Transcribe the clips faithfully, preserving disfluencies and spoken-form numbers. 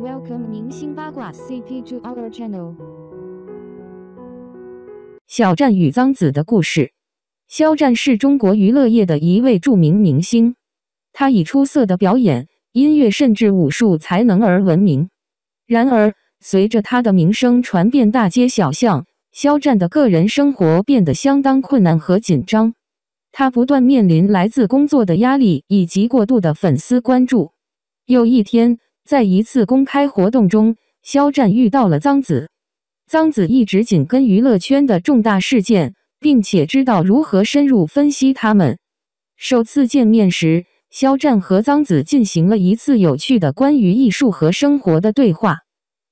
Welcome 明星八卦 C P to our channel。小战与张子的故事。肖战是中国娱乐业的一位著名明星，他以出色的表演、音乐甚至武术才能而闻名。然而，随着他的名声传遍大街小巷，肖战的个人生活变得相当困难和紧张。他不断面临来自工作的压力以及过度的粉丝关注。有一天， 在一次公开活动中，肖战遇到了张子。张子一直紧跟娱乐圈的重大事件，并且知道如何深入分析他们。首次见面时，肖战和张子进行了一次有趣的关于艺术和生活的对话。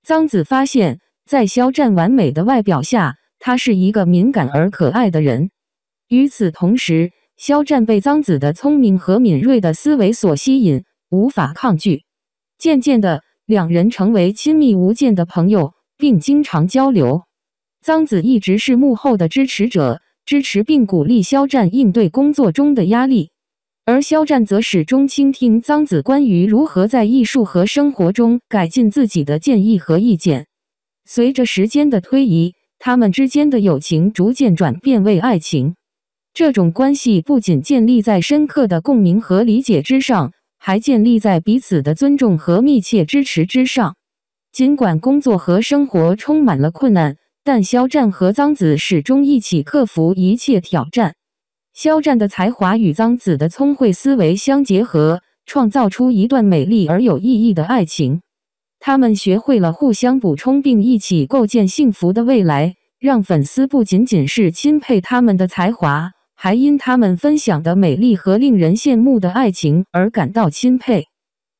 张子发现，在肖战完美的外表下，他是一个敏感而可爱的人。与此同时，肖战被张子的聪明和敏锐的思维所吸引，无法抗拒。 渐渐的，两人成为亲密无间的朋友，并经常交流。张子一直是幕后的支持者，支持并鼓励肖战应对工作中的压力，而肖战则始终倾听张子关于如何在艺术和生活中改进自己的建议和意见。随着时间的推移，他们之间的友情逐渐转变为爱情。这种关系不仅建立在深刻的共鸣和理解之上， 还建立在彼此的尊重和密切支持之上。尽管工作和生活充满了困难，但肖战和张子始终一起克服一切挑战。肖战的才华与张子的聪慧思维相结合，创造出一段美丽而有意义的爱情。他们学会了互相补充，并一起构建幸福的未来，让粉丝不仅仅是钦佩他们的才华， 还因他们分享的美丽和令人羡慕的爱情而感到钦佩。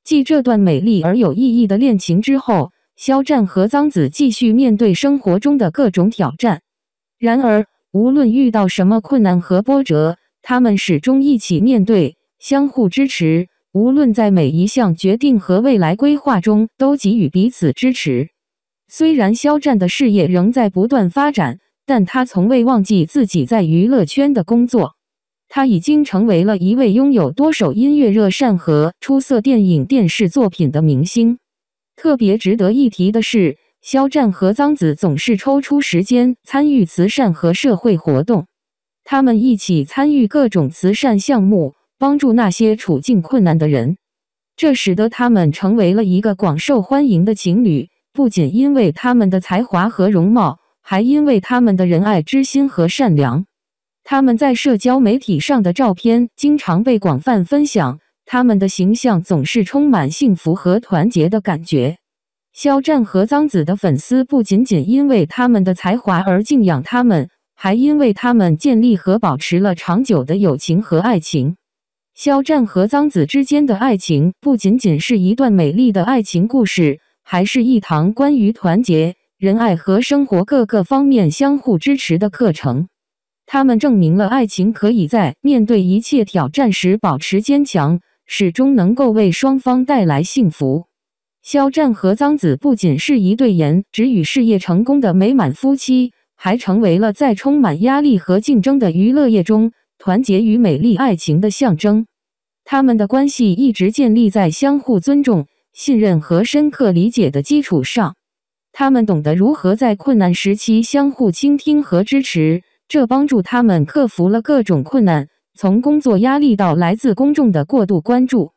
继这段美丽而有意义的恋情之后，肖战和张子继续面对生活中的各种挑战。然而，无论遇到什么困难和波折，他们始终一起面对，相互支持。无论在每一项决定和未来规划中，都给予彼此支持。虽然肖战的事业仍在不断发展， 但他从未忘记自己在娱乐圈的工作。他已经成为了一位拥有多首音乐热善和出色电影电视作品的明星。特别值得一提的是，肖战和张子总是抽出时间参与慈善和社会活动。他们一起参与各种慈善项目，帮助那些处境困难的人。这使得他们成为了一个广受欢迎的情侣，不仅因为他们的才华和容貌， 还因为他们的仁爱之心和善良，他们在社交媒体上的照片经常被广泛分享，他们的形象总是充满幸福和团结的感觉。肖战和张子的粉丝不仅仅因为他们的才华而敬仰他们，还因为他们建立和保持了长久的友情和爱情。肖战和张子之间的爱情不仅仅是一段美丽的爱情故事，还是一堂关于团结、 仁爱和生活各个方面相互支持的课程，他们证明了爱情可以在面对一切挑战时保持坚强，始终能够为双方带来幸福。肖战和张子不仅是一对颜值与事业成功的美满夫妻，还成为了在充满压力和竞争的娱乐业中团结与美丽爱情的象征。他们的关系一直建立在相互尊重、信任和深刻理解的基础上。 他们懂得如何在困难时期相互倾听和支持，这帮助他们克服了各种困难，从工作压力到来自公众的过度关注。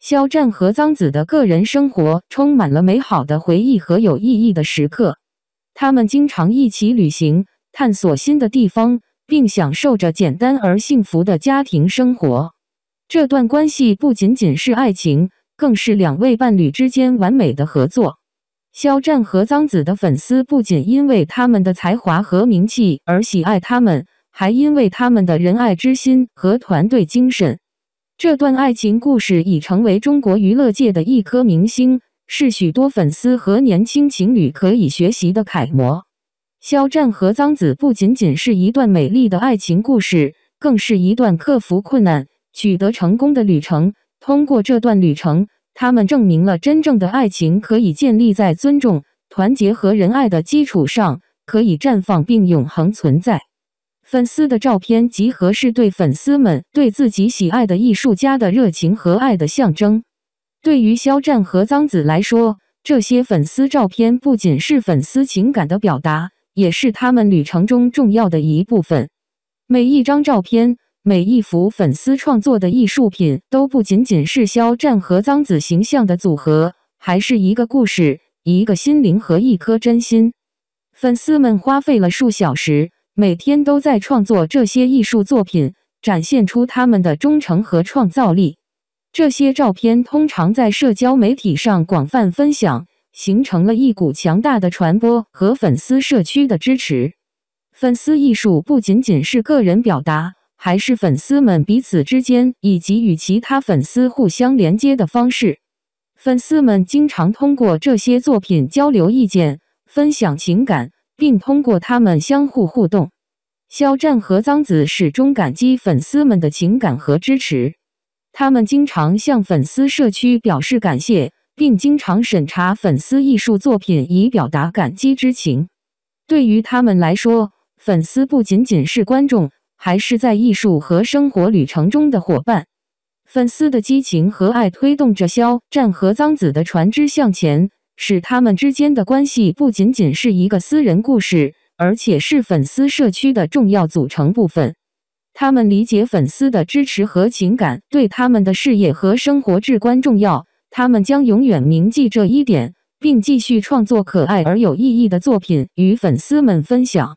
肖战和张子的个人生活充满了美好的回忆和有意义的时刻。他们经常一起旅行，探索新的地方，并享受着简单而幸福的家庭生活。这段关系不仅仅是爱情，更是两位伴侣之间完美的合作。 肖战和张子的粉丝不仅因为他们的才华和名气而喜爱他们，还因为他们的仁爱之心和团队精神。这段爱情故事已成为中国娱乐界的一颗明星，是许多粉丝和年轻情侣可以学习的楷模。肖战和张子不仅仅是一段美丽的爱情故事，更是一段克服困难、取得成功的旅程。通过这段旅程， 他们证明了真正的爱情可以建立在尊重、团结和仁爱的基础上，可以绽放并永恒存在。粉丝的照片集合是对粉丝们对自己喜爱的艺术家的热情和爱的象征。对于肖战和张子来说，这些粉丝照片不仅是粉丝情感的表达，也是他们旅程中重要的一部分。每一张照片，每一幅粉丝创作的艺术品，都不仅仅是肖战和张子形象的组合，还是一个故事、一个心灵和一颗真心。粉丝们花费了数小时，每天都在创作这些艺术作品，展现出他们的忠诚和创造力。这些照片通常在社交媒体上广泛分享，形成了一股强大的传播和粉丝社区的支持。粉丝艺术不仅仅是个人表达，还是粉丝们彼此之间以及与其他粉丝互相连接的方式。粉丝们经常通过这些作品交流意见，分享情感，并通过他们相互互动。肖战和张子始终感激粉丝们的情感和支持。他们经常向粉丝社区表示感谢，并经常审查粉丝艺术作品以表达感激之情。对于他们来说，粉丝不仅仅是观众，还是在艺术和生活旅程中的伙伴。粉丝的激情和爱推动着肖战和张子的船只向前，使他们之间的关系不仅仅是一个私人故事，而且是粉丝社区的重要组成部分。他们理解粉丝的支持和情感对他们的事业和生活至关重要，他们将永远铭记这一点，并继续创作可爱而有意义的作品与粉丝们分享。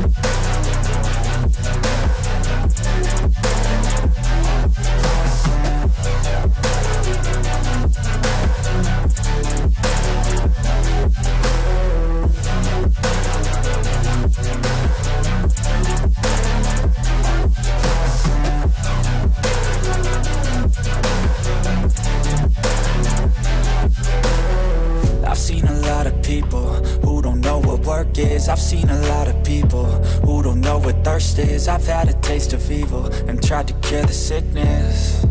Is. I've seen a lot of people who don't know what thirst is. I've had a taste of evil and tried to cure the sickness,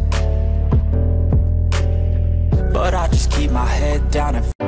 but I just keep my head down and